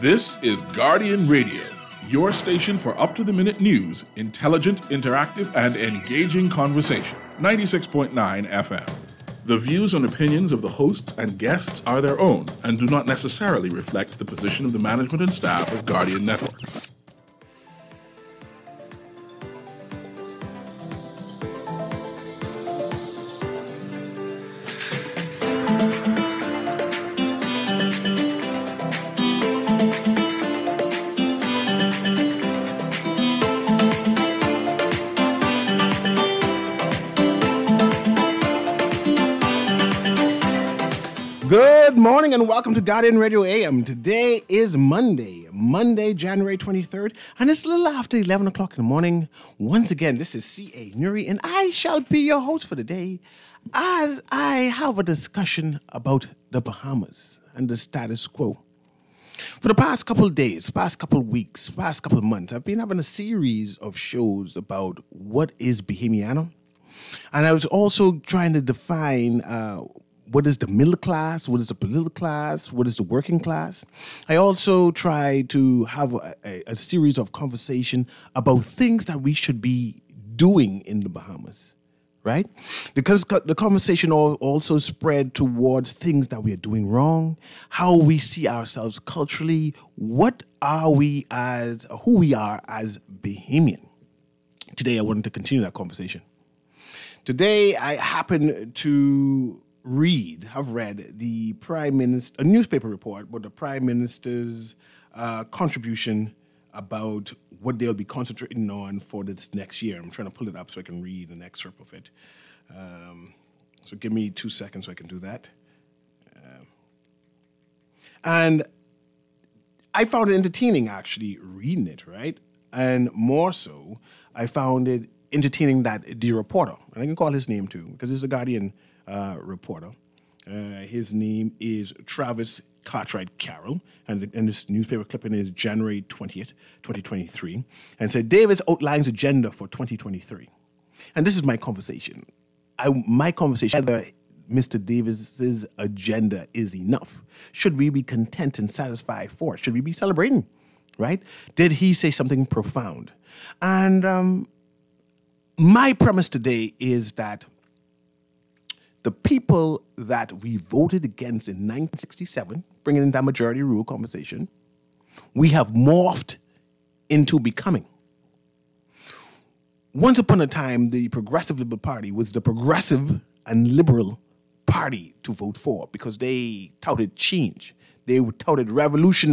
This is Guardian Radio, your station for up-to-the-minute news, intelligent, interactive, and engaging conversation. 96.9 FM. The views and opinions of the hosts and guests are their own and do not necessarily reflect the position of the management and staff of Guardian Networks. And welcome to Guardian Radio AM. Today is Monday, January 23rd, and it's a little after 11 o'clock in the morning. Once again, this is C.A. Nuri, and I shall be your host for the day as I have a discussion about the Bahamas and the status quo. For the past couple of days, past couple of weeks, past couple of months, I've been having a series of shows about what is Bahamiano, and I was also trying to define what is the middle class? What is the political class? What is the working class? I also try to have a series of conversation about things that we should be doing in the Bahamas, right? Because the conversation also spread towards things that we are doing wrong, how we see ourselves culturally, what are we as, who we are as Bahamian. Today, I wanted to continue that conversation. Today, I happen to have read the Prime Minister, a newspaper report about the Prime Minister's contribution about what they'll be concentrating on for this next year. I'm trying to pull it up so I can read an excerpt of it. So give me 2 seconds so I can do that. And I found it entertaining, actually, reading it, right? And more so, I found it entertaining that the reporter, and I can call his name too, because he's a Guardian reporter. His name is Travis Cartwright Carroll, and this newspaper clipping is January 20th, 2023, and said, Davis outlines agenda for 2023. And this is my conversation. Whether Mr. Davis's agenda is enough. Should we be content and satisfied for it? Should we be celebrating, right? Did he say something profound? And my premise today is that the people that we voted against in 1967, bringing in that majority rule conversation, we have morphed into becoming. Once upon a time, the Progressive Liberal Party was the progressive and liberal party to vote for because they touted change. They touted revolution.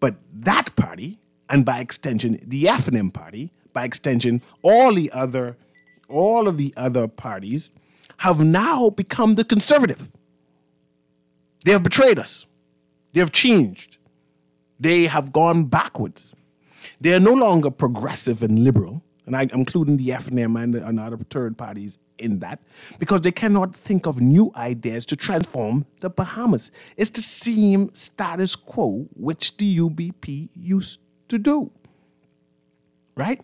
But that party, and by extension, the FNM party, by extension, all of the other parties have now become the conservative. They have betrayed us. They have changed. They have gone backwards. They are no longer progressive and liberal, and I'm including the FNM and other third parties in that, because they cannot think of new ideas to transform the Bahamas. It's the same status quo which the UBP used to do. Right?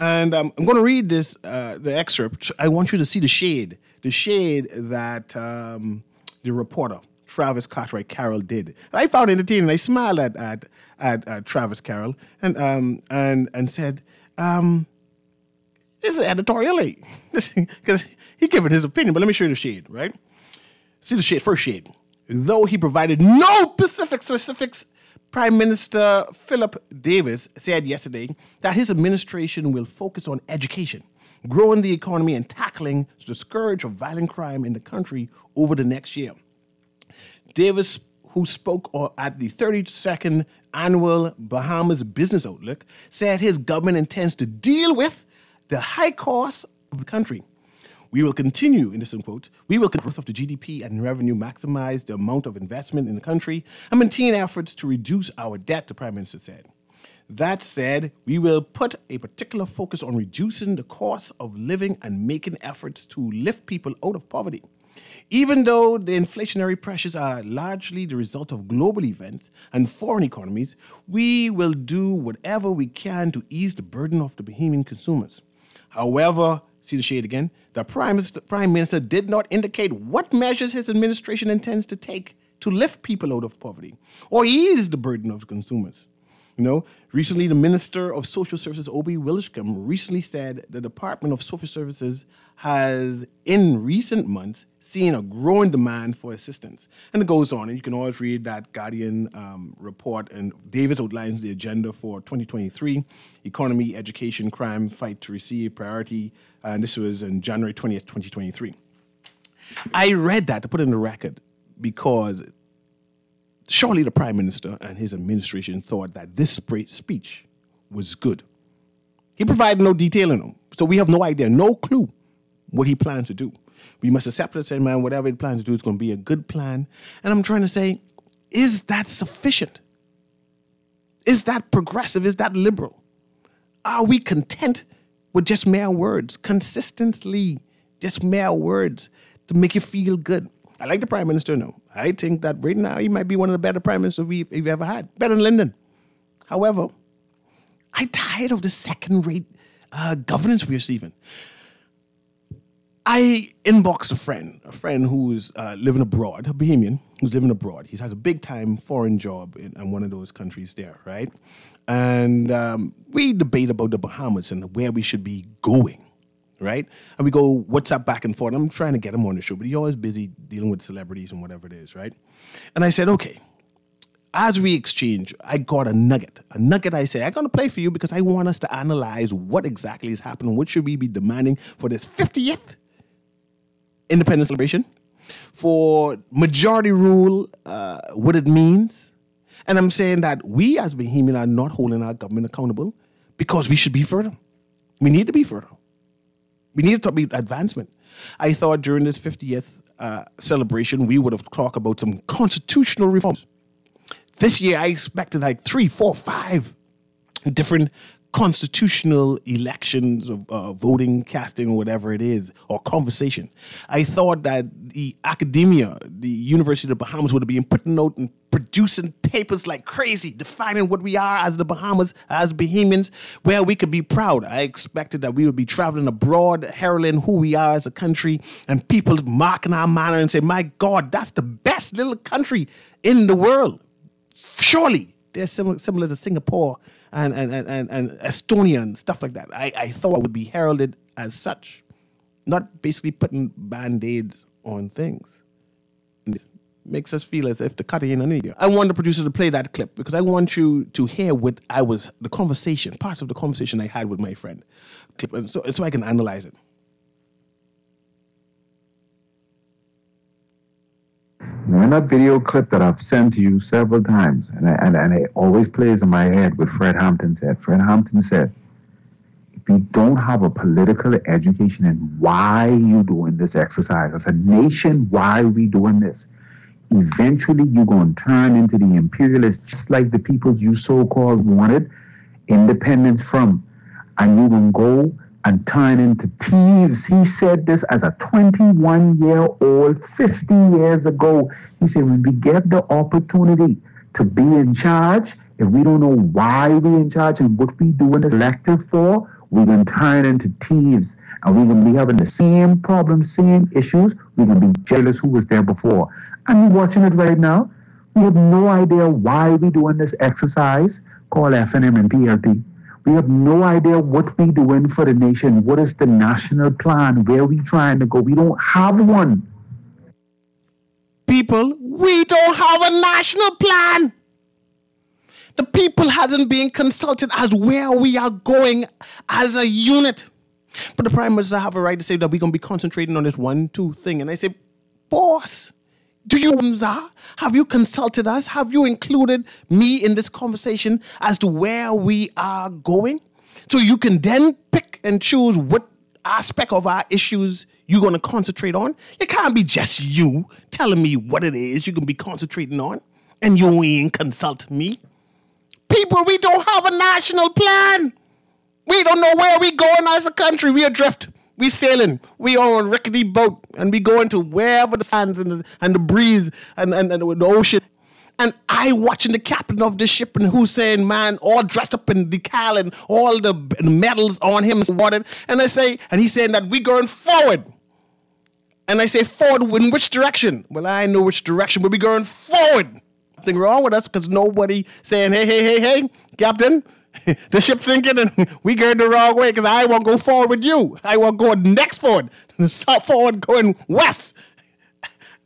And I'm going to read this, the excerpt. I want you to see the shade that the reporter, Travis Cartwright Carroll, did. And I found it entertaining. I smiled at Travis Carroll and said, this is editorially, because he gave it his opinion, but let me show you the shade, right? See the shade, first shade. Though he provided no specifics, Prime Minister Philip Davis said yesterday that his administration will focus on education, growing the economy, and tackling the scourge of violent crime in the country over the next year. Davis, who spoke at the 32nd Annual Bahamas Business Outlook, said his government intends to deal with the high costs of the country. We will continue, in this quote, we will growth of the GDP and revenue, maximize the amount of investment in the country, and maintain efforts to reduce our debt, the Prime Minister said. That said, we will put a particular focus on reducing the cost of living and making efforts to lift people out of poverty. Even though the inflationary pressures are largely the result of global events and foreign economies, we will do whatever we can to ease the burden of the Bahamian consumers. However, see the shade again? The Prime Minister did not indicate what measures his administration intends to take to lift people out of poverty or ease the burden of consumers. You know, recently the Minister of Social Services, Obie Wilchcombe, recently said the Department of Social Services has, in recent months, seen a growing demand for assistance. And it goes on, and you can always read that Guardian report, and Davis outlines the agenda for 2023, economy, education, crime, fight to receive, priority, and this was in January 20th, 2023. I read that to put it in the record because surely the Prime Minister and his administration thought that this speech was good. He provided no detail in them. So we have no idea, no clue what he plans to do. We must accept it and, man, whatever he plans to do is going to be a good plan. And I'm trying to say, is that sufficient? Is that progressive? Is that liberal? Are we content with just mere words, consistently just mere words to make you feel good? I like the Prime Minister, no. I think that right now he might be one of the better Prime Ministers we've ever had. Better than Lyndon. However, I'm tired of the second-rate governance we're receiving. I inboxed a friend who's living abroad, a Bahamian who's living abroad. He has a big-time foreign job in one of those countries there, right? And we debate about the Bahamas and where we should be going. Right? And we go WhatsApp back and forth. I'm trying to get him on the show, but he's always busy dealing with celebrities and whatever it is, right? And I said, okay, as we exchange, I got a nugget. A nugget I say, I'm going to play for you because I want us to analyze what exactly is happening. What should we be demanding for this 50th independence celebration? For majority rule, what it means. And I'm saying that we as Bahamian are not holding our government accountable because we should be further. We need to be further. We need to talk about advancement. I thought during this 50th celebration, we would have talked about some constitutional reforms. This year, I expected like 3, 4, 5 different constitutional elections of voting, casting, or whatever it is, or conversation. I thought that the academia, the University of the Bahamas, would have been putting out and producing papers like crazy, defining what we are as the Bahamas, as Bahamians, where we could be proud. I expected that we would be traveling abroad, heralding who we are as a country, and people marking our manner and say, my God, that's the best little country in the world. Surely, they're similar to Singapore and Estonia and stuff like that. I thought it would be heralded as such, not basically putting band-aids on things. It makes us feel as if the cutter ain't on either. I want the producer to play that clip because I want you to hear what the conversation, parts of the conversation I had with my friend, clip, and so I can analyze it. Now, in that video clip that I've sent to you several times, and it always plays in my head what Fred Hampton said. Fred Hampton said, if you don't have a political education in why you're doing this exercise, as a nation, why are we doing this? Eventually, you're going to turn into the imperialists, just like the people you so-called wanted independence from. And you're going to go and turn into thieves. He said this as a 21-year-old 50 years ago. He said, when we get the opportunity to be in charge, if we don't know why we're in charge and what we're doing is elected for, we're going to turn into thieves. And we're going to be having the same problems, same issues. We're going to be jealous who was there before. And we're watching it right now. We have no idea why we're doing this exercise called FNM and PLP. We have no idea what we're doing for the nation. What is the national plan? Where are we trying to go? We don't have one. People, we don't have a national plan. The people hasn't been consulted as where we are going as a unit. But the Prime Minister have a right to say that we're going to be concentrating on this 1, 2 thing. And I say, boss, do you, have you consulted us? Have you included me in this conversation as to where we are going? So you can then pick and choose what aspect of our issues you're going to concentrate on. It can't be just you telling me what it is you're going to be concentrating on and you ain't consult me. People, we don't have a national plan. We don't know where we're going as a country. We're adrift. We sailing, we are on a rickety boat, and we go into wherever the sands and the breeze and the ocean. And I watching the captain of this ship and who's saying, man, all dressed up in decal and all the medals on him. And I say, and he's saying that we're going forward. And I say, forward, in which direction? Well, I know which direction we'll be going forward. Nothing wrong with us because nobody saying, hey, Captain, the ship sinking and we going the wrong way because I won't go forward with you. I won't go next forward, south forward going west.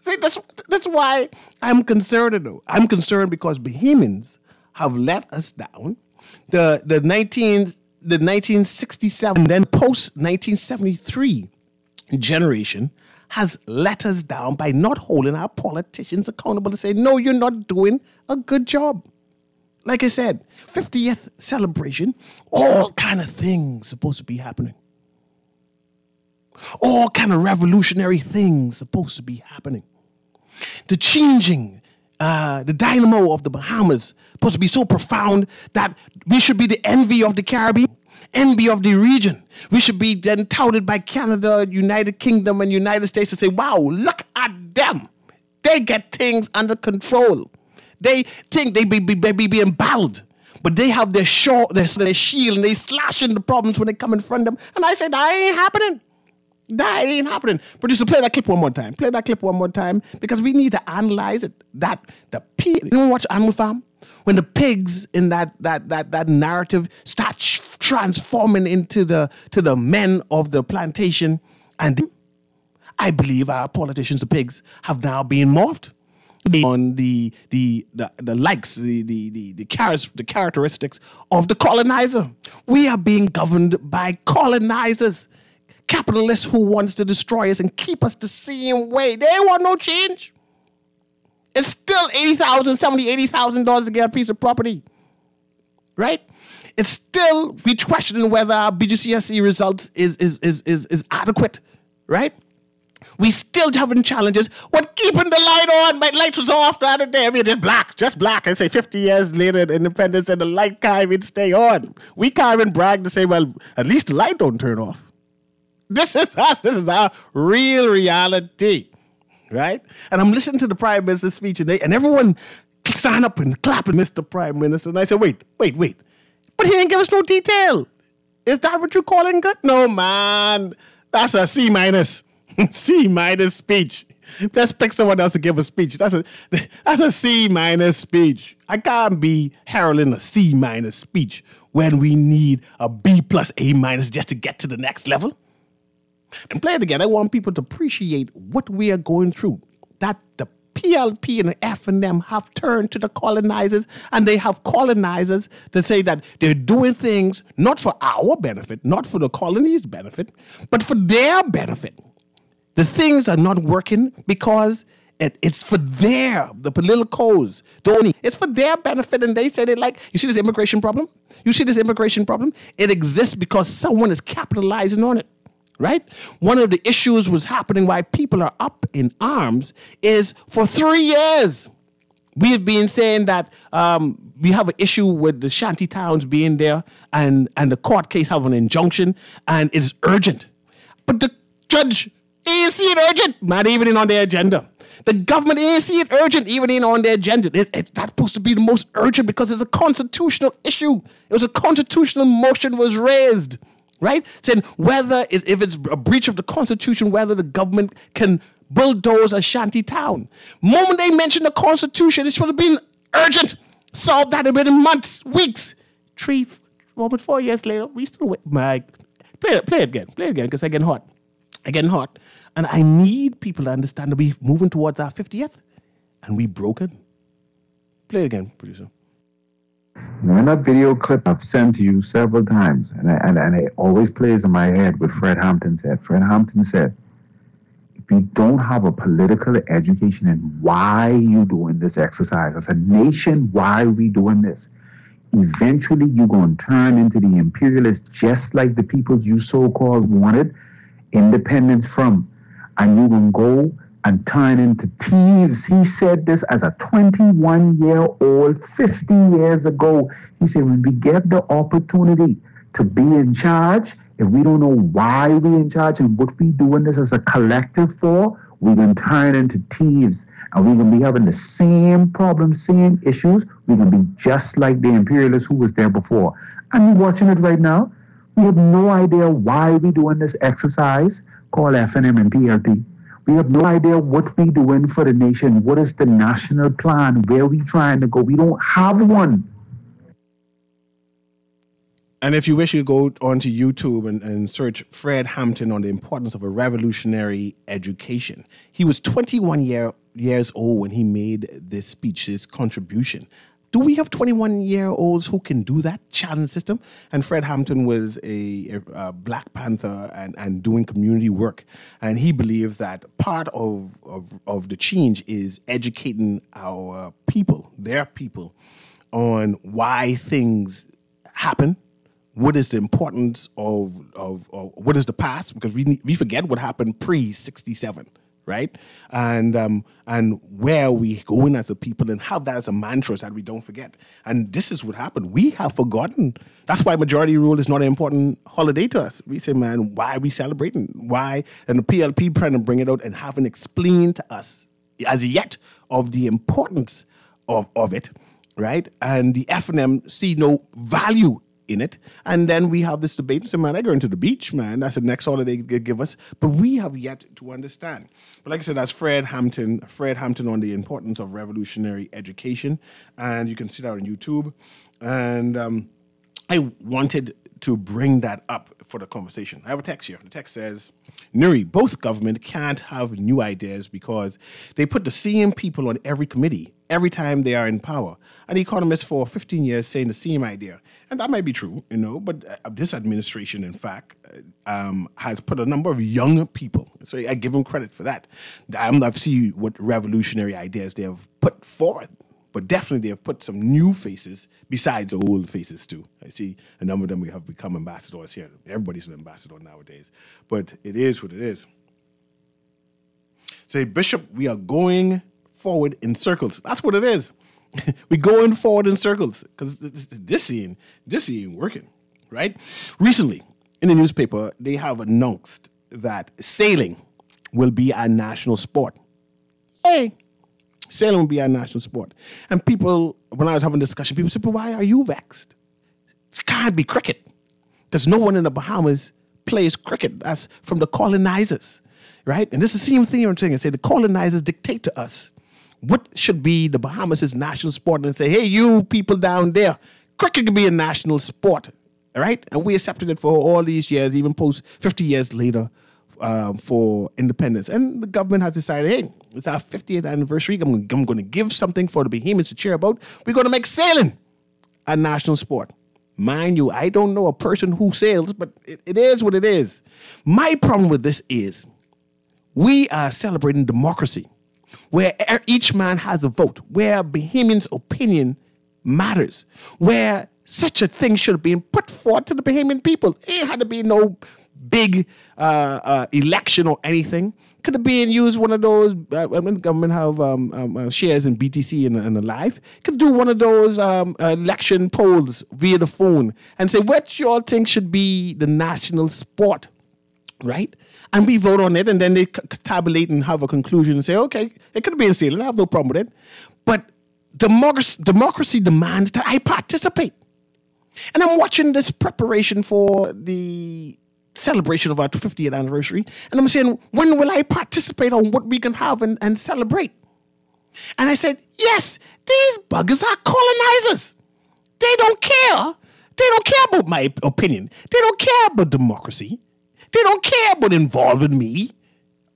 See, that's why I'm concerned, though. I'm concerned because Bohemians have let us down. The 1967 and then post-1973 generation has let us down by not holding our politicians accountable to say, no, you're not doing a good job. Like I said, 50th celebration, all kind of things supposed to be happening. All kind of revolutionary things supposed to be happening. The changing, the dynamo of the Bahamas supposed to be so profound that we should be the envy of the Caribbean. Envy of the region. We should be then touted by Canada, United Kingdom, and United States to say, wow, look at them. They get things under control. They think they be embattled, but they have their shield and they slashing the problems when they come in front of them. And I say, that ain't happening. That ain't happening. Producer, play that clip one more time. Play that clip one more time because we need to analyze it. That the pig, you don't watch Animal Farm? When the pigs in that narrative start transforming into the men of the plantation, and I believe our politicians, the pigs, have now been morphed on the likes, the characteristics of the colonizer. We are being governed by colonizers, capitalists who wants to destroy us and keep us the same way. They want no change. It's still $80,000 to get a piece of property, right? It's still, we questioning whether our BGCSE results is adequate, right? We still having challenges. What keeping the light on? My light was off the other day. I mean, just black. I say 50 years later, independence, and the light can't even stay on. We can't even brag to say, well, at least the light don't turn off. This is us. This is our real reality. Right? And I'm listening to the Prime Minister's speech and everyone stand up and clapping, Mr. Prime Minister. And I said, wait. But he didn't give us no detail. Is that what you're calling good? No, man. That's a C-. C- speech. Let's pick someone else to give a speech. That's a C- speech. I can't be heralding a C- speech when we need a B+, A- just to get to the next level. And play it again. I want people to appreciate what we are going through. That the PLP and the FNM have turned to the colonizers, and they have colonizers to say that they're doing things not for our benefit, not for the colony's benefit, but for their benefit. The things are not working because it's for the politicals, it's for their benefit, and they say they like, you see this immigration problem? You see this immigration problem? It exists because someone is capitalizing on it. Right? One of the issues was happening why people are up in arms is for 3 years, we have been saying that we have an issue with the shanty towns being there and the court case have an injunction and it's urgent. But the judge ain't see it urgent, not even on their agenda. The government ain't see it urgent, even in on their agenda. That's supposed to be the most urgent because it's a constitutional issue. It was a constitutional motion was raised. Right? Saying whether, if it's a breach of the Constitution, whether the government can bulldoze a shanty town. Moment they mention the Constitution, it should have been urgent. Solved that in months, weeks. 4 years later, we still wait. Play it again, because I'm getting hot. And I need people to understand that we're moving towards our 50th, and we broken. Play it again, producer. Now, in that video clip I've sent to you several times, and it always plays in my head what Fred Hampton said. Fred Hampton said, if you don't have a political education in why you're doing this exercise, as a nation, why are we doing this? Eventually, you're going to turn into the imperialists just like the people you so-called wanted independence from, and you're going to go and turn into thieves. He said this as a 21-year-old 50 years ago. He said, when we get the opportunity to be in charge, if we don't know why we're in charge and what we're doing this as a collective for, we're going to turn into thieves. And we're going to be having the same problems, same issues. We're going to be just like the imperialists who was there before. And you're watching it right now. We have no idea why we're doing this exercise called FNM and PLP. We have no idea what we're doing for the nation. What is the national plan? Where are we trying to go? We don't have one. And if you wish, you go onto YouTube and search Fred Hampton on the importance of a revolutionary education. He was 21 years old when he made this speech, this contribution. Do we have 21-year-olds who can do that challenge system? And Fred Hampton was a Black Panther and doing community work. And he believes that part of the change is educating our people, their people, on why things happen. What is the importance of what is the past? Because we forget what happened pre-67, right? And where are we going as a people, and have that as a mantra so that we don't forget. And this is what happened. We have forgotten. That's why majority rule is not an important holiday to us. We say, man, why are we celebrating? Why? And the PLP trying to bring it out and haven't explained to us as yet of the importance of it, right? And the FNM see no value in it. And then we have this debate and say, man, I go into the beach, man. That's the next holiday they give us. But we have yet to understand. But like I said, that's Fred Hampton on the importance of revolutionary education. And you can see that on YouTube. And I wanted to bring that up for the conversation. I have a text here. The text says, Nuri, both government can't have new ideas because they put the same people on every committee every time they are in power. An economist for 15 years saying the same idea. And that might be true, you know, but this administration, in fact, has put a number of young people. So I give them credit for that. I've seen what revolutionary ideas they have put forward. But definitely they have put some new faces besides the old faces too. I see a number of them have become ambassadors here. Everybody's an ambassador nowadays. But it is what it is. Say, Bishop, we are going forward in circles. That's what it is. We're going forward in circles because this ain't working, right? Recently, in the newspaper, they have announced that sailing will be our national sport. Hey. Sailing will be our national sport. And people, when I was having a discussion, people said, but why are you vexed? It can't be cricket. Because no one in the Bahamas plays cricket. That's from the colonizers, right? And this is the same thing I'm saying. I say the colonizers dictate to us what should be the Bahamas' national sport and say, hey, you people down there, cricket could be a national sport, all right? And we accepted it for all these years, even post 50 years later, for independence. And the government has decided, hey, it's our 50th anniversary. I'm going to give something for the Bahamians to cheer about. We're going to make sailing a national sport. Mind you, I don't know a person who sails, but it is what it is. My problem with this is we are celebrating democracy, where each man has a vote, where Bahamian's opinion matters, where such a thing should have been put forward to the Bahamian people. It had to be no big election or anything. Could have been used one of those, government have shares in BTC and Alive. Could do one of those election polls via the phone and say, what y'all think should be the national sport, right? And we vote on it, and then they tabulate and have a conclusion and say, okay, it could have been sailing. I have no problem with it. But democracy demands that I participate. And I'm watching this preparation for the celebration of our 50th anniversary. And I'm saying, when will I participate on what we can have and celebrate? And I said, yes, these buggers are colonizers. They don't care. They don't care about my opinion. They don't care about democracy. They don't care about involving me.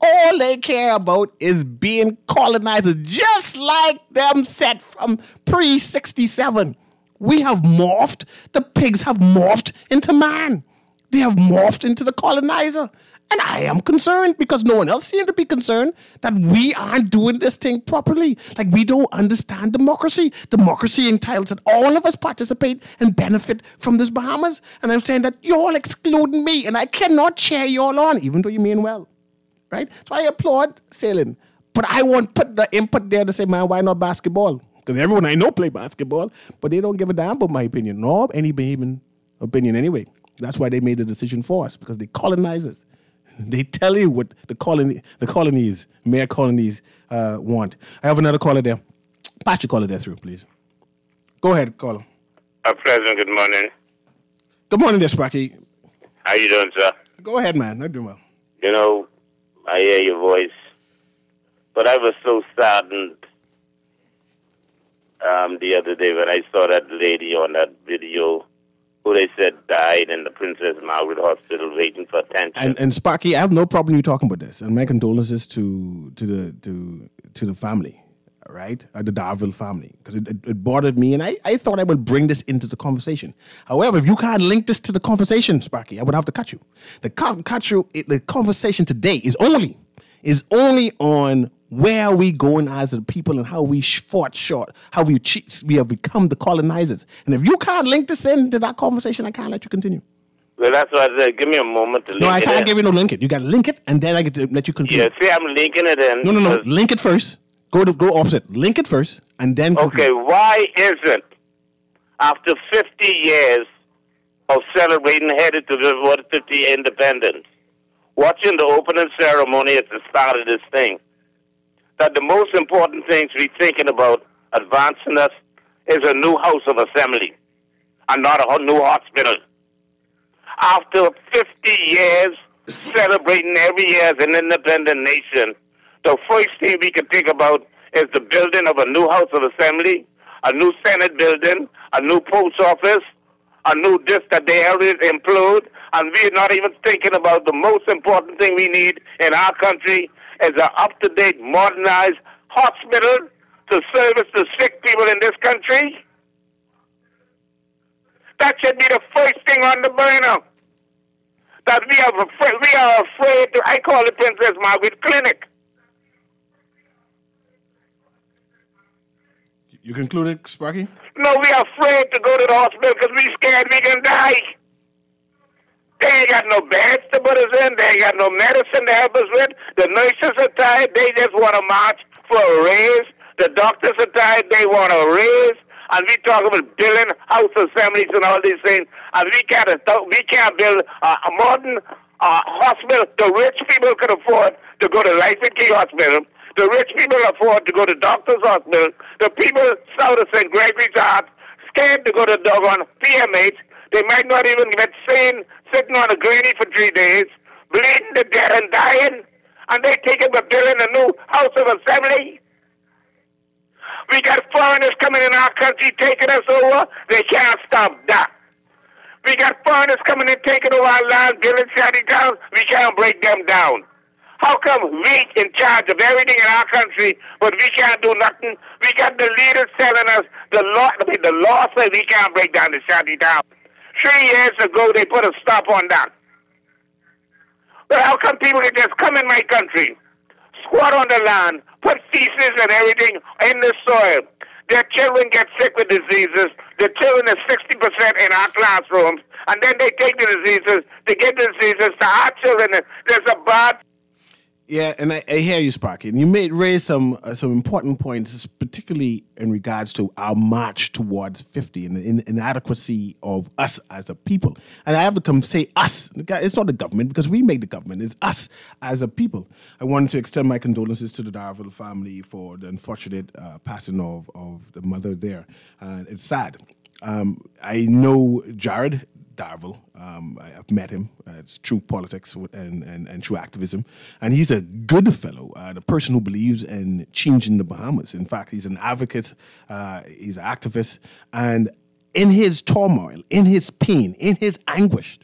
All they care about is being colonizers, just like them set from pre-67. We have morphed. The pigs have morphed into man. They have morphed into the colonizer. And I am concerned because no one else seems to be concerned that we aren't doing this thing properly. Like, we don't understand democracy. Democracy entitles that all of us participate and benefit from this Bahamas. And I'm saying that you're all excluding me and I cannot cheer you all on, even though you mean well, right? So I applaud sailing. But I won't put the input there to say, man, why not basketball? Because everyone I know play basketball, but they don't give a damn about my opinion, nor any Bahamian opinion anyway. That's why they made the decision for us, because they colonize us. They tell you what the colonies want. I have another caller there. Patch your caller there through, please. Go ahead, caller. President, good morning. Good morning, there, Sparky. How you doing, sir? Go ahead, man. I'm doing well. You know, I hear your voice. But I was so saddened the other day when I saw that lady on that video who they said died in the Princess Margaret Hospital waiting for attention. And Sparky, I have no problem you talking about this. And my condolences to the family, right? The Darville family. Because it bothered me. And I thought I would bring this into the conversation. However, if you can't link this to the conversation, Sparky, I would have to cut you. The conversation today is only on where are we going as a people and how we fought short, how we have become the colonizers. And if you can't link this into that conversation, I can't let you continue. Well, that's what I said. Give me a moment to link it. No, I can't give you no link it. You got to link it, and then I get to let you continue. Yeah, see, I'm linking it in. No. Link it first. Go opposite. Link it first, and then continue. Okay, why isn't, after 50 years of celebrating headed to the 50 independence, watching the opening ceremony at the start of this thing, that the most important things we're thinking about advancing us is a new House of Assembly and not a new hospital. After 50 years celebrating every year as an independent nation, the first thing we can think about is the building of a new House of Assembly, a new Senate building, a new post office, a new disk that they already implode, and we're not even thinking about the most important thing we need in our country is an up-to-date, modernized hospital to service the sick people in this country. That should be the first thing on the burner. That we are afraid to, I call it Princess Margaret Clinic. You concluded, Sparky? No, we are afraid to go to the hospital because we scared we can die. They ain't got no beds to put us in. They ain't got no medicine to help us with. The nurses are tired. They just want to march for a raise. The doctors are tired. They want a raise. And we talk about building house assemblies and all these things. And we can't build a modern hospital. The rich people can afford to go to Life and Key Hospital. The rich people afford to go to doctor's hospital. The people south of St. Gregory's are scared to go to doggone PMH. They might not even get sane, sitting on a granny for 3 days, bleeding to death and dying, and they taking the bill in a new House of Assembly. We got foreigners coming in our country, taking us over. They can't stop that. We got foreigners coming in, taking over our land, building shanty towns. We can't break them down. How come we in charge of everything in our country, but we can't do nothing? We got the leaders telling us the law says we can't break down the shanty town. 3 years ago, they put a stop on that. But how come people can just come in my country, squat on the land, put feces and everything in the soil? Their children get sick with diseases. The children are 60% in our classrooms, and then they take the diseases. They give the diseases to our children. There's a bad. Yeah, and I hear you, Sparky. And you raised some important points, particularly in regards to our march towards 50 and the inadequacy of us as a people. And I have to come say us. It's not the government, because we make the government. It's us as a people. I wanted to extend my condolences to the Darville family for the unfortunate passing of the mother there. It's sad. I know Jared Darville. I've met him. It's true politics and true activism. And he's a good fellow, the person who believes in changing the Bahamas. In fact, he's an advocate. He's an activist. And in his turmoil, in his pain, in his anguish,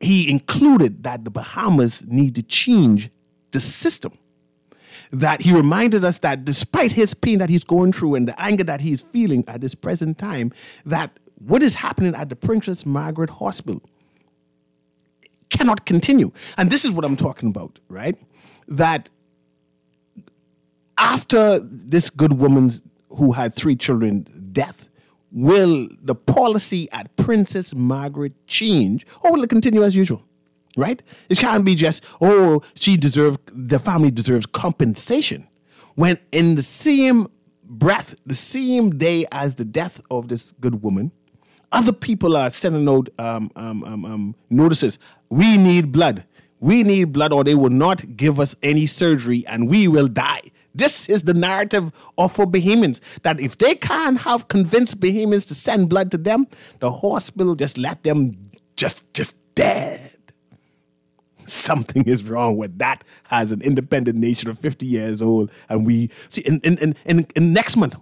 he included that the Bahamas need to change the system. That he reminded us that despite his pain that he's going through and the anger that he's feeling at this present time, that what is happening at the Princess Margaret Hospital cannot continue. And this is what I'm talking about, right? That after this good woman who had 3 children's death, will the policy at Princess Margaret change, or will it continue as usual? Right? It can't be just, oh, the family deserves compensation, when in the same breath, the same day as the death of this good woman, other people are sending out notices. We need blood. We need blood, or they will not give us any surgery and we will die. This is the narrative for Bahamians, that if they can't have convinced Bahamians to send blood to them, the hospital just let them just dead. Something is wrong with that as an independent nation of 50 years old. And we see in next month,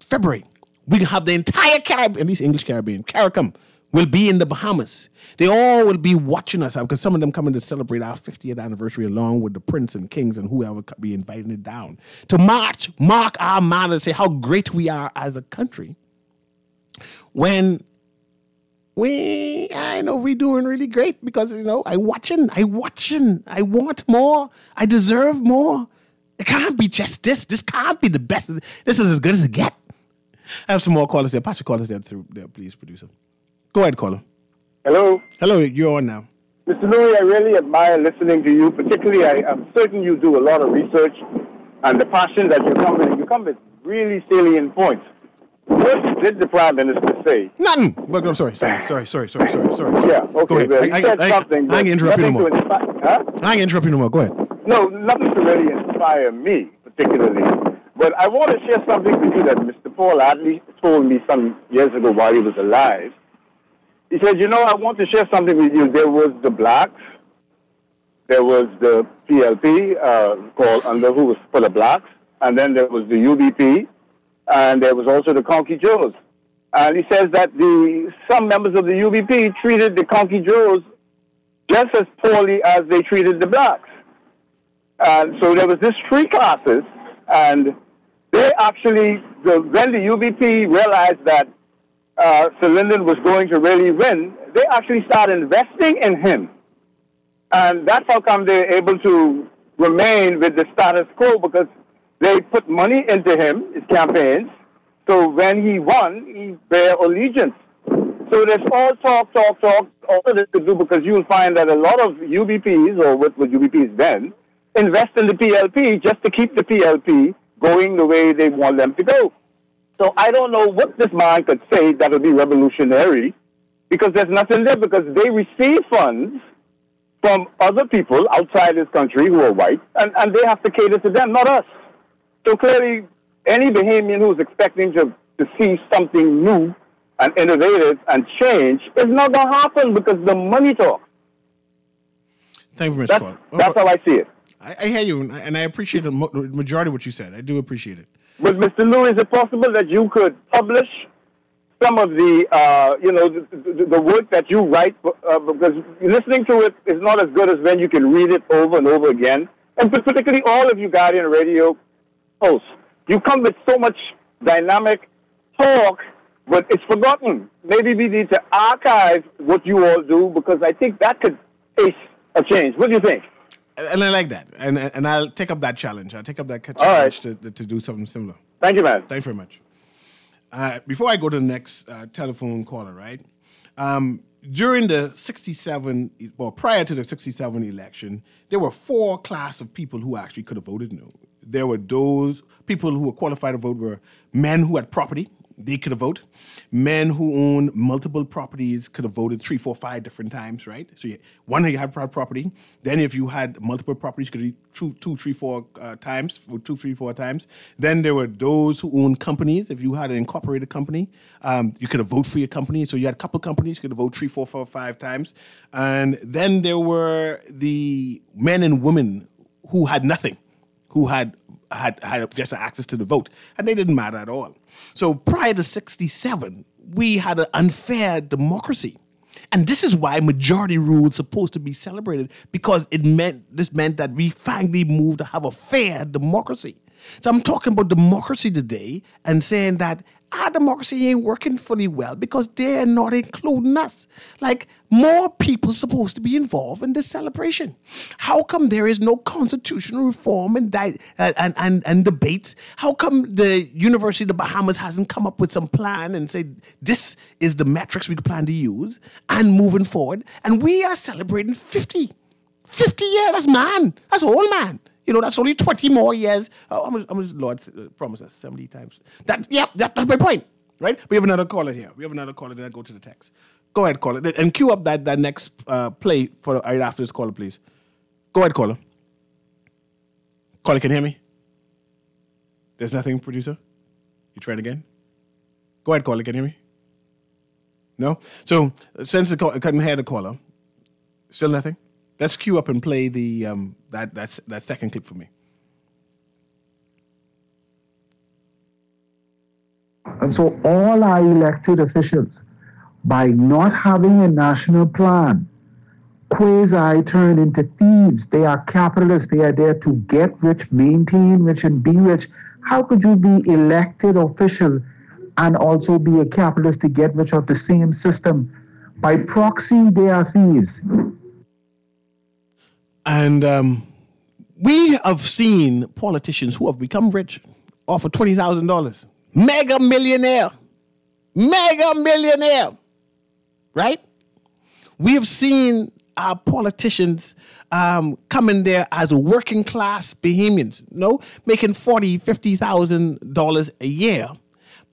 February, we can have the entire Caribbean, at least English Caribbean, Caricom, will be in the Bahamas. They all will be watching us, because some of them coming to celebrate our 50th anniversary along with the prince and kings and whoever could be inviting it down. To march, mark our manner, say how great we are as a country. When we, I know we doing really great, because, you know, I watching, I want more, I deserve more. It can't be just this. This can't be the best. This is as good as it gets. I have some more callers there. Patrick, callers there, please, producer. Go ahead, caller. Hello. Hello, you're on now. Mr. Louis, I really admire listening to you. Particularly, I'm certain you do a lot of research, and the passion that you come with really salient points. What did the Prime Minister say? Nothing. But I'm sorry. Yeah, okay. Well, he said something. I ain't interrupting no more. I ain't interrupting no more. Go ahead. No, nothing to really inspire me, particularly. But I want to share something with you that Mr. Paul Adley told me some years ago while he was alive. He said, you know, I want to share something with you. There was the blacks. There was the PLP, called under who was for the blacks. And then there was the UBP. And there was also the Conky Joes. And he says that some members of the UBP treated the Conky Joes just as poorly as they treated the blacks. And so there was this three classes. And they actually, when the UBP realized that Sir Lyndon was going to really win, they actually started investing in him. And that's how come they're able to remain with the status quo, because they put money into him, his campaigns. So when he won, he bare allegiance. So there's all talk, all this to do, because you'll find that a lot of UBPs, or what were UBPs then, invest in the PLP just to keep the PLP going the way they want them to go. So I don't know what this man could say that would be revolutionary, because there's nothing there, because they receive funds from other people outside this country who are white, and they have to cater to them, not us. So clearly, any Bahamian who's expecting to see something new and innovative and change is not going to happen, because the money talks. Thank you very much, Paul. That's how I see it. I hear you, and I appreciate the majority of what you said. I do appreciate it. But, Mr. Lou, is it possible that you could publish some of the, you know, the work that you write? Because listening to it is not as good as when you can read it over and over again. And particularly all of you Guardian Radio hosts. You come with so much dynamic talk, but it's forgotten. Maybe we need to archive what you all do, because I think that could face a change. What do you think? And I like that. And I'll take up that challenge. I'll take up that challenge to do something similar. Thank you, man. Thank you very much. Before I go to the next telephone caller, right? During the 67, well, prior to the 67 election, there were four class of people who actually could have voted no. There were those people who were qualified to vote were men who had property. They could have voted. Men who own multiple properties could have voted 3, 4, 5 different times, right? So one, you had property. Then if you had multiple properties, you could do 2, 3, 4 times, 2, 3, 4 times. Then there were those who owned companies. If you had an incorporated company, you could have voted for your company. So you had a couple companies, you could have voted 3, 4, 5 times. And then there were the men and women who had nothing, who had just access to the vote, and they didn't matter at all. So prior to 67, we had an unfair democracy. And this is why majority rule is supposed to be celebrated, because this meant that we finally moved to have a fair democracy. So I'm talking about democracy today and saying that our democracy ain't working fully well because they're not including us. Like, more people supposed to be involved in this celebration. How come there is no constitutional reform and debates? How come the University of the Bahamas hasn't come up with some plan and say, this is the metrics we plan to use and moving forward? And we are celebrating 50 years. That's man. That's old man. You know, that's only 20 more years. Oh, Lord, promise us 70 times. That's my point, right? We have another caller here. Then I go to the text. Go ahead, caller. And queue up that next play for right after this caller, please. Go ahead, caller. Caller, can you hear me? There's nothing, producer? You try it again? Go ahead, caller. Can you hear me? No? So, since I couldn't hear the caller, still nothing? Let's queue up and play the that second clip for me. And so all our elected officials, by not having a national plan, quasi turn into thieves. They are capitalists. They are there to get rich, maintain rich, and be rich. How could you be elected official and also be a capitalist to get rich off the same system? By proxy, they are thieves. And we have seen politicians who have become rich off of $20,000. Mega millionaire, right? We have seen our politicians come in there as working class bohemians, making $40,000, $50,000 a year,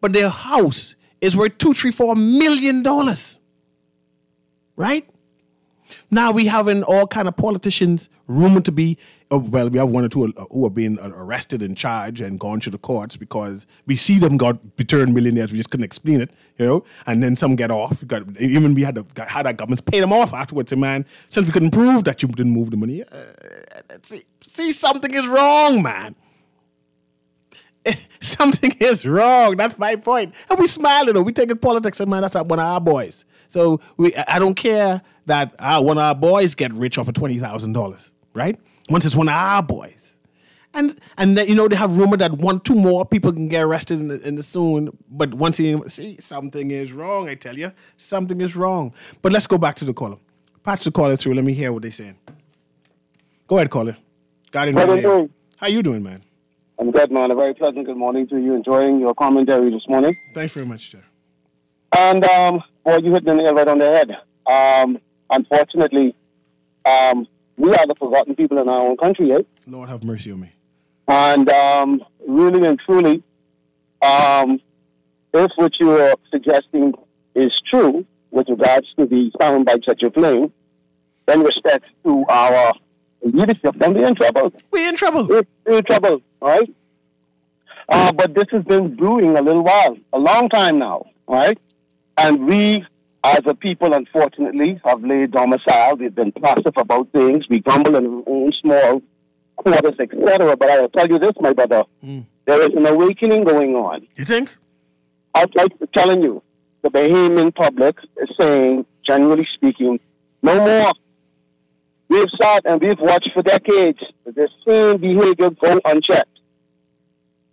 but their house is worth $2, $3, $4 million, right? Now we having all kind of politicians rumored to be, well, we have one or two who are being arrested and charged and gone to the courts because we see them turned millionaires. We just couldn't explain it, And then some get off. Even we had our governments pay them off afterwards. And man, since we couldn't prove that you didn't move the money, see something is wrong, man. Something is wrong. That's my point. And we smiling though. We taking politics and man, that's one of our boys. So I don't care that one of our boys get rich off of $20,000, right? Once it's one of our boys. And then, they have rumor that 1-2 more people can get arrested in the soon. But once something is wrong, I tell you. Something is wrong. But let's go back to the caller. Patch the caller through. Let me hear what they're saying. Go ahead, caller. Guardian Radio. How you doing, man? I'm good, man. A very pleasant good morning to you. Enjoying your commentary this morning. Thanks very much, sir. And, well, you hit the nail right on the head. Unfortunately, we are the forgotten people in our own country, eh? Lord have mercy on me. And really and truly, if what you are suggesting is true with regards to the sound bites that you're playing, then respect to our leadership, then we're in trouble. We're in trouble, all right? But this has been brewing a long time now, all right? And we, as a people, unfortunately, have laid domicile. We've been passive about things. We grumble in our own small quarters, etc. But I will tell you this, my brother. There is an awakening going on. You think? I'm telling you, the Bahamian public is saying, generally speaking, no more. We've sat and we've watched for decades the same behavior go unchecked.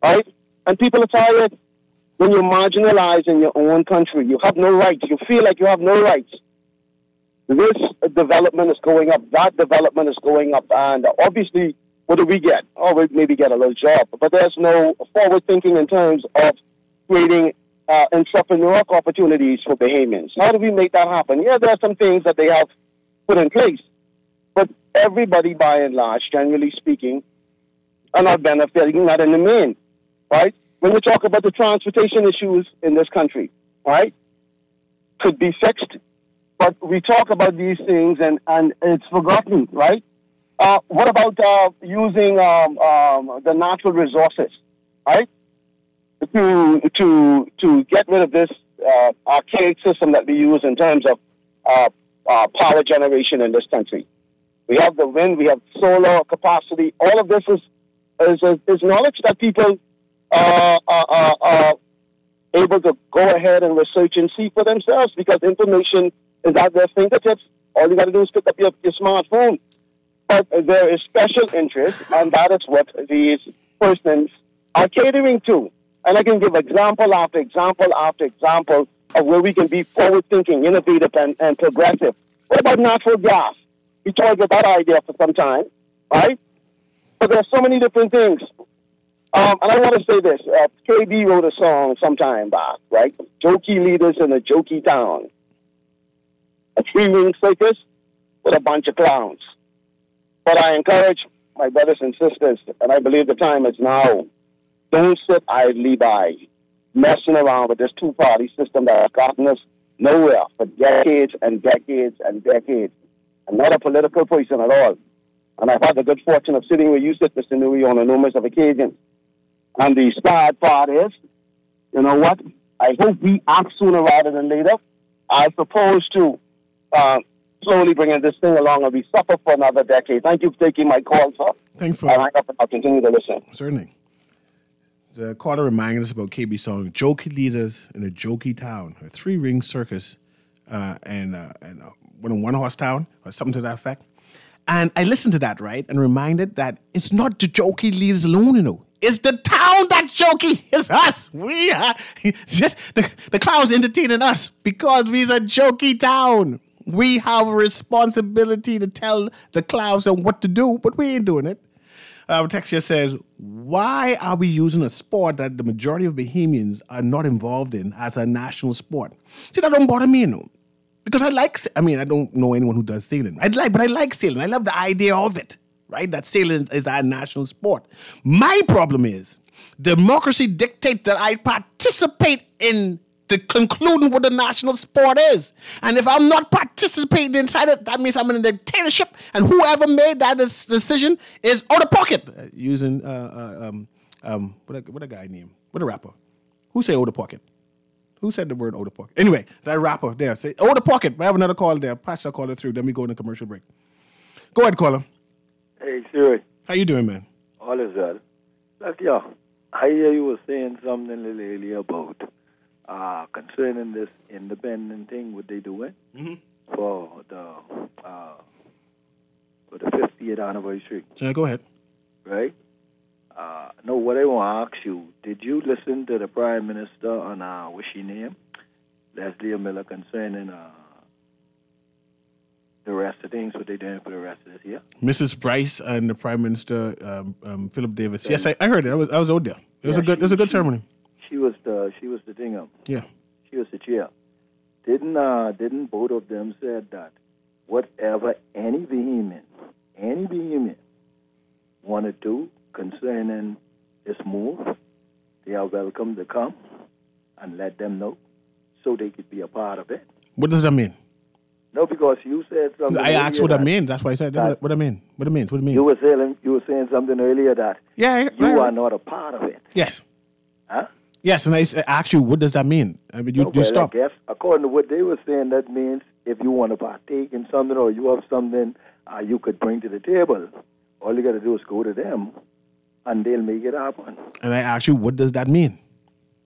Right? And people are tired. When you're marginalized in your own country, you have no rights. You feel like you have no rights. This development is going up. That development is going up. And obviously, what do we get? Oh, we maybe get a little job. But there's no forward thinking in terms of creating entrepreneurial opportunities for Bahamians. How do we make that happen? Yeah, there are some things that they have put in place. But everybody, by and large, generally speaking, are not benefiting, not in the main, right? When we talk about the transportation issues in this country, right, could be fixed, but we talk about these things and it's forgotten, right? What about using the natural resources, right, to get rid of this archaic system that we use in terms of power generation in this country? We have the wind, we have solar capacity. All of this is knowledge that people able to go ahead and research and see for themselves because information is at their fingertips. All you got to do is pick up your smartphone. But there is special interest, and that is what these persons are catering to. And I can give example after example after example of where we can be forward-thinking, innovative, and progressive. What about natural gas? We talked about that idea for some time, right? But there are so many different things. And I want to say this. KB wrote a song some time back, right? Jokey leaders in a jokey town. A three-ring circus with a bunch of clowns. But I encourage my brothers and sisters, and I believe the time is now, don't sit idly by, messing around with this two-party system that has gotten us nowhere for decades and decades and decades. I'm not a political person at all. And I've had the good fortune of sitting where you sit, Mr. Nui, on a numerous of occasions. And the sad part is, you know what? I hope we act sooner rather than later. As opposed to slowly bringing this thing along, and we suffer for another decade. Thank you for taking my call, sir. Thanks for hang up, and I'll continue to listen. Certainly. The Carter reminded us about KB's song, Jokey Leaders in a Jokey Town, a three-ring circus, and one-horse town, or something to that effect. And I listened to that, right, and reminded that it's not the jokey leaders alone, you know. It's the town that's jokey. It's us. We are. Just the clowns entertaining us because we're a jokey town. We have a responsibility to tell the clowns what to do, but we ain't doing it. Text here says, why are we using a sport that the majority of Bahamians are not involved in as a national sport? See, that don't bother me, you know. Because I don't know anyone who does sailing. I like sailing. I love the idea of it, right? That sailing is our national sport. My problem is democracy dictates that I participate in the concluding what the national sport is. And if I'm not participating inside it, that means I'm in a dictatorship. And whoever made that decision is out of pocket. Using what a guy named, what a rapper. Who say out of pocket? Who said the word older pocket? Anyway, that rapper there. Say older pocket. I have another caller there. Patch that caller through. Then we go on a commercial break. Go ahead, caller. Hey, Siri. How you doing, man? All is well. Like, yeah, I hear you were saying something a little earlier about concerning this independent thing, what they doing for the 50th anniversary. Go ahead. Right? No, what I want to ask you, did you listen to the Prime Minister on, what's she name, Leslie Miller, concerning the rest of things, what they're doing for the rest of this year? Mrs. Bryce and the Prime Minister, Philip Davis. And yes, I heard it. I was out there. It was a good ceremony. She was the thing-up. Yeah. She was the chair. Didn't both of them said that whatever any Bahamian want to do, concerning this move, they are welcome to come and let them know so they could be a part of it. What does that mean? No, because you said something. I asked what I mean. That's why I said that, what I mean. What it means. What it means. You were saying something earlier that you are not a part of it. Yes. Huh? Yes, and I asked you, what does that mean? I mean, you stop. I guess according to what they were saying, that means if you want to partake in something or you have something you could bring to the table, all you got to do is go to them. And they'll make it happen. And I ask you, what does that mean?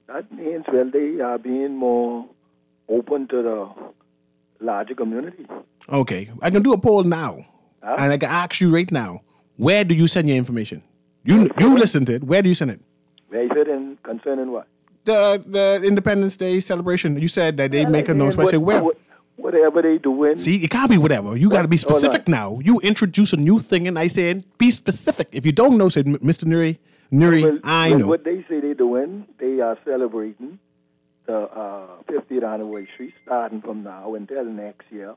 That means, well, they are being more open to the larger community. Okay. I can do a poll now. Huh? And I can ask you right now, where do you send your information? You listen to it. Where do you send it? Where you said concerning what? The Independence Day celebration. You said that they make announcements. I say where? Whatever they doing. See, it can't be whatever. You got to be specific now. You introduce a new thing, and I say, be specific. If you don't know, say, Mr. Nuri, well, I know. What they say they doing, they are celebrating the 50th anniversary, starting from now until next year.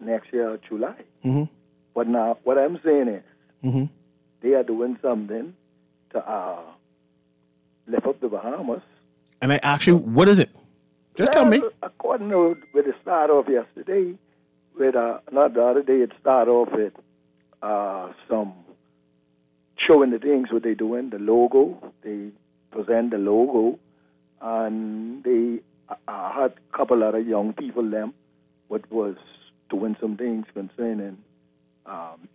Next year, July. Mm-hmm. But now, what I'm saying is, they are doing something to lift up the Bahamas. And I ask you, what is it? Just tell me. According to where it started off yesterday, with not the other day, it started off with some showing the things, what they're doing, the logo. They present the logo, and they had a couple other young people them what was doing some things concerning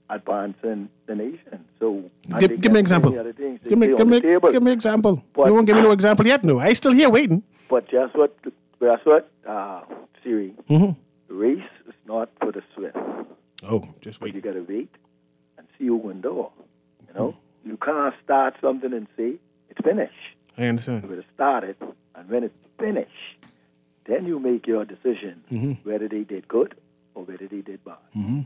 advancing the nation. So give me an example. Give me an example. But, you won't give me no example yet, no. I still here waiting. But just what... That's what, Siri. Mm-hmm. Race is not for the swift. Oh, just wait. You gotta wait and see who wins the door. You know, you can't start something and say it's finished. I understand. You gotta start it, and when it's finished, then you make your decision whether they did good or whether they did bad. Mm-hmm.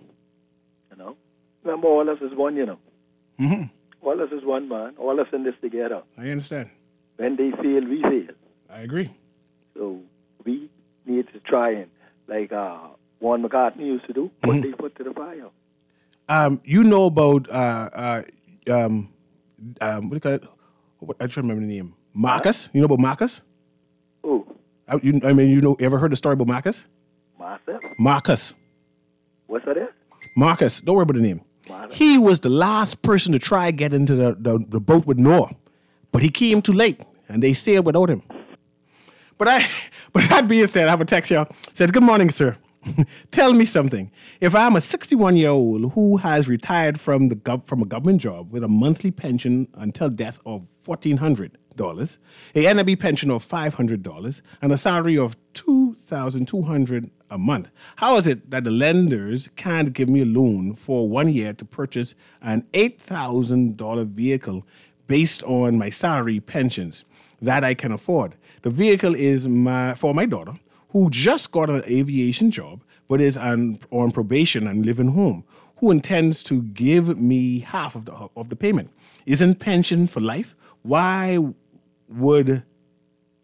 You know, remember all us is one. You know, all us is one man. All us in this together. I understand. When they fail, we fail. I agree. So we need to try and, like Warren McCartney used to do, put their foot to the fire. You know about, what do you call it? I try to remember the name. Marcus? Huh? You know about Marcus? Who? You ever heard the story about Marcus? Myself? Marcus. What's that? Marcus. Don't worry about the name. Marcus. He was the last person to try and get into the boat with Noah, but he came too late, and they sailed without him. But I, But that being said, I would text y'all, said, good morning, sir. Tell me something. If I'm a 61-year-old who has retired from a government job with a monthly pension until death of $1,400, a NIB pension of $500, and a salary of $2,200 a month, how is it that the lenders can't give me a loan for 1 year to purchase an $8,000 vehicle based on my salary pensions that I can afford? The vehicle is for my daughter, who just got an aviation job but is on probation and living home, who intends to give me half of the payment. Isn't pension for life? Why would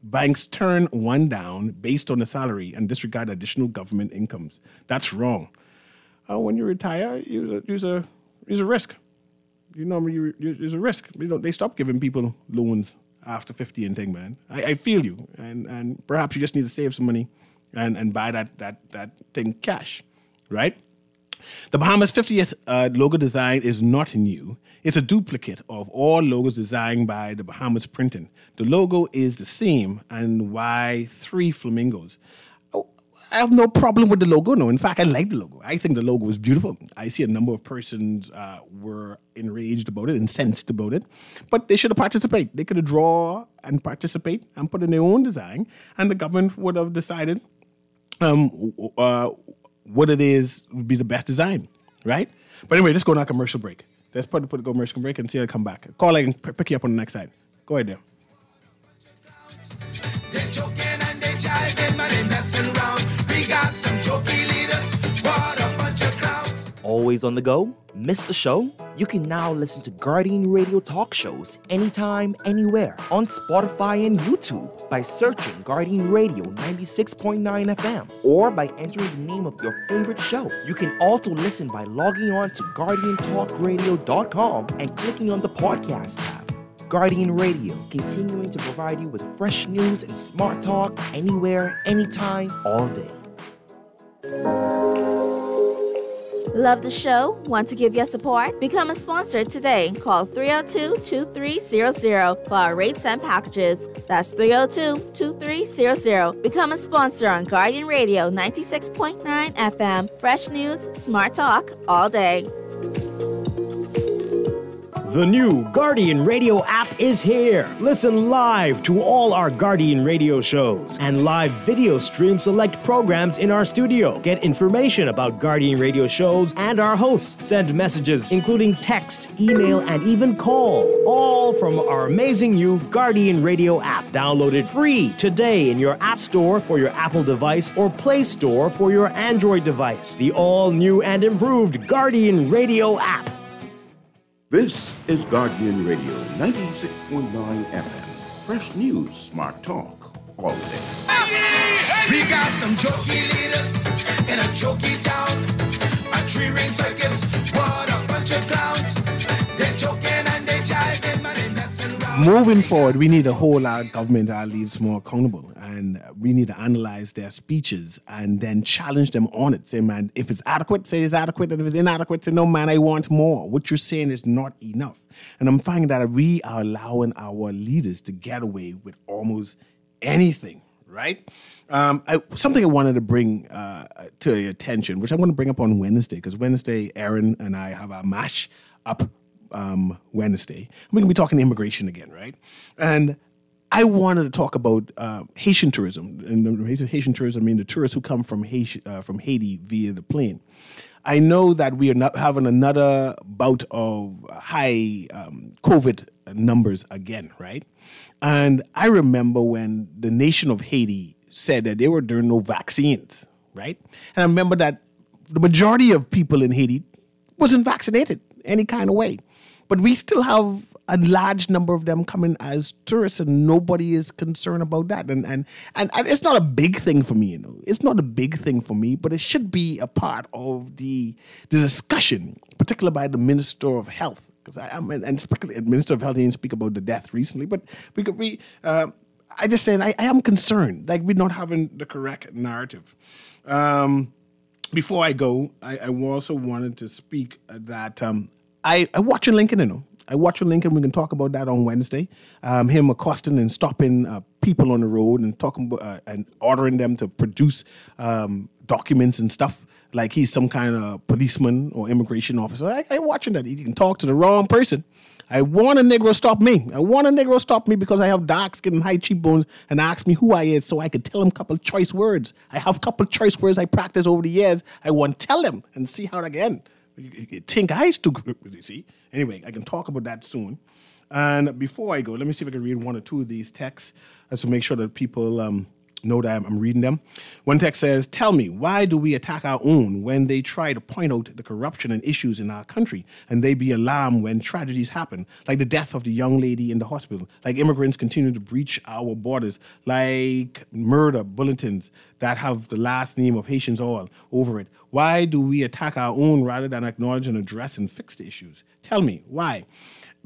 banks turn one down based on the salary and disregard additional government incomes? That's wrong. When you retire, use a risk. You normally use a risk. You know, they stop giving people loans after 50 and thing, man. I feel you. And perhaps you just need to save some money and buy that thing cash, right? The Bahamas 50th logo design is not new. It's a duplicate of all logos designed by the Bahamas Printing. The logo is the same, and why three flamingos? I have no problem with the logo, no. In fact, I like the logo. I think the logo is beautiful. I see a number of persons were enraged about it, incensed about it, but they should have participated. They could have drawn and participate and put in their own design, and the government would have decided what it is would be the best design, right? But anyway, let's go on a commercial break. Let's probably put a commercial break and see how I come back. Call I can pick you up on the next side. Go ahead there. They're joking and they're jiving and they're messing around. We got some jokey leaders. What a bunch of clowns. Always on the go? Miss the show? You can now listen to Guardian Radio talk shows anytime, anywhere on Spotify and YouTube by searching Guardian Radio 96.9 FM or by entering the name of your favorite show. You can also listen by logging on to GuardianTalkRadio.com and clicking on the podcast tab. Guardian Radio, continuing to provide you with fresh news and smart talk anywhere, anytime, all day. Love the show? Want to give your support? Become a sponsor today. Call 302-2300 for our rates and packages. That's 302-2300. Become a sponsor on Guardian Radio 96.9 FM. Fresh news, smart talk, all day. The new Guardian Radio app is here. Listen live to all our Guardian Radio shows and live video stream select programs in our studio. Get information about Guardian Radio shows and our hosts. Send messages, including text, email, and even call. All from our amazing new Guardian Radio app. Download it free today in your App Store for your Apple device or Play Store for your Android device. The all-new and improved Guardian Radio app. This is Guardian Radio 96.9 FM. Fresh news, smart talk, all day. We got some jokey leaders in a jokey town. A three-ring circus, what a bunch of clowns. They're joking and they're jiving, but they're messing around. Moving forward, we need a whole lot of government that leads more accountable. And we need to analyze their speeches and then challenge them on it. Say, man, if it's adequate, say it's adequate. And if it's inadequate, say, no, man, I want more. What you're saying is not enough. And I'm finding that we are allowing our leaders to get away with almost anything, right? Something I wanted to bring to your attention, which I want to bring up on Wednesday, because Wednesday, Aaron and I have our mash up Wednesday. We're going to be talking immigration again, right? And I wanted to talk about Haitian tourism, and Haitian tourism, I mean the tourists who come from Haiti via the plane. I know that we are not having another bout of high COVID numbers again, right? And I remember when the nation of Haiti said that there were no vaccines, right? And I remember that the majority of people in Haiti wasn't vaccinated any kind of way, but we still have a large number of them coming as tourists, and nobody is concerned about that. And it's not a big thing for me, you know. It's not a big thing for me, but it should be a part of the discussion, particularly by the Minister of Health, because the Minister of Health didn't speak about the death recently, but I just said I am concerned, like we're not having the correct narrative. Before I go, I also wanted to speak that I watch Lincoln, you know. I watch on Lincoln. We can talk about that on Wednesday. Him accosting and stopping people on the road and talking and ordering them to produce documents and stuff. Like he's some kind of policeman or immigration officer. I watching that. He can talk to the wrong person. I want a Negro stop me. I want a Negro stop me because I have dark skin and high cheekbones and ask me who I is so I could tell him a couple of choice words. I have a couple of choice words I practice over the years. I want to tell him and see how that can end. Think I too, you see. Anyway, I can talk about that soon. And before I go, let me see if I can read one or two of these texts just to make sure that people... know that I'm reading them. One text says, tell me, why do we attack our own when they try to point out the corruption and issues in our country and they be alarmed when tragedies happen, like the death of the young lady in the hospital, like immigrants continue to breach our borders, like murder bulletins that have the last name of Haitians all over it. Why do we attack our own rather than acknowledge and address and fix the issues? Tell me, why?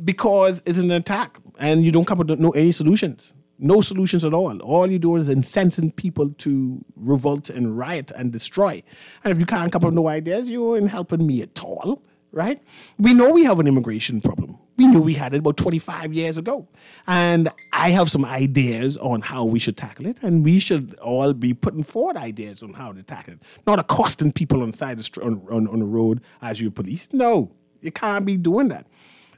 Because it's an attack and you don't come with any solutions. No solutions at all. All you do is incensing people to revolt and riot and destroy. And if you can't come up with no ideas, you ain't helping me at all, right? We know we have an immigration problem. We knew we had it about 25 years ago. And I have some ideas on how we should tackle it, and we should all be putting forward ideas on how to tackle it. Not accosting people on the side of on the road as your police. No, you can't be doing that.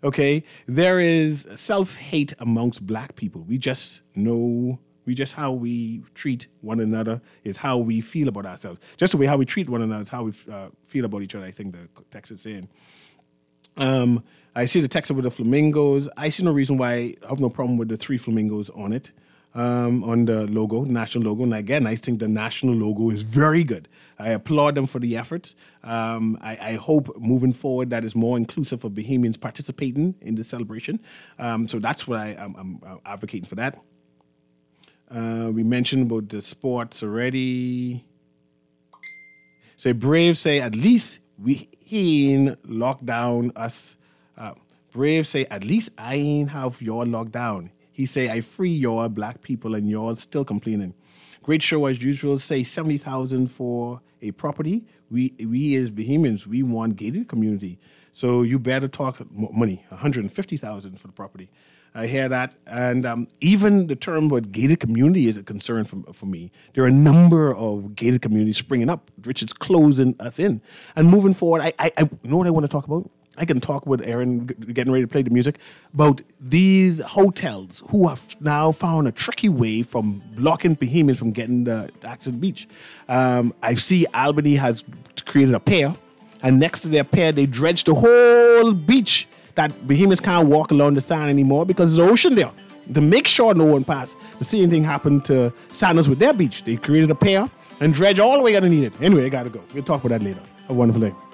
Okay, there is self-hate amongst black people. We just know, how we treat one another is how we feel about ourselves. Just the way how we treat one another is how we feel about each other, I think the text is saying. I see the text with the flamingos. I see no reason why I have no problem with the three flamingos on it, on the logo, national logo. And again, I think the national logo is very good. I applaud them for the efforts. I hope moving forward that is more inclusive of Bahamians participating in the celebration. So that's what I'm advocating for that. We mentioned about the sports already. Say Brave say at least we ain't locked down us. Brave say at least I ain't have your lockdown. He say I free your black people and y'all still complaining. Great show as usual. Say 70,000 for a property. We as Bahamians, we want gated community. So you better talk money. 150,000 for the property. I hear that, and even the term "what gated community" is a concern for me. There are a number of gated communities springing up, which is closing us in. And moving forward, I know what I want to talk about. I can talk with Aaron, getting ready to play the music, about these hotels who have now found a tricky way from blocking Bahamians from getting the Jackson Beach. I see Albany has created a pier, and next to their pier, they dredged the whole beach that Bahamians can't walk along the sand anymore because there's an ocean there. To make sure no one passed, the same thing happened to Sandals with their beach. They created a pier and dredged all the way underneath it. Anyway, I got to go. We'll talk about that later. Have a wonderful day.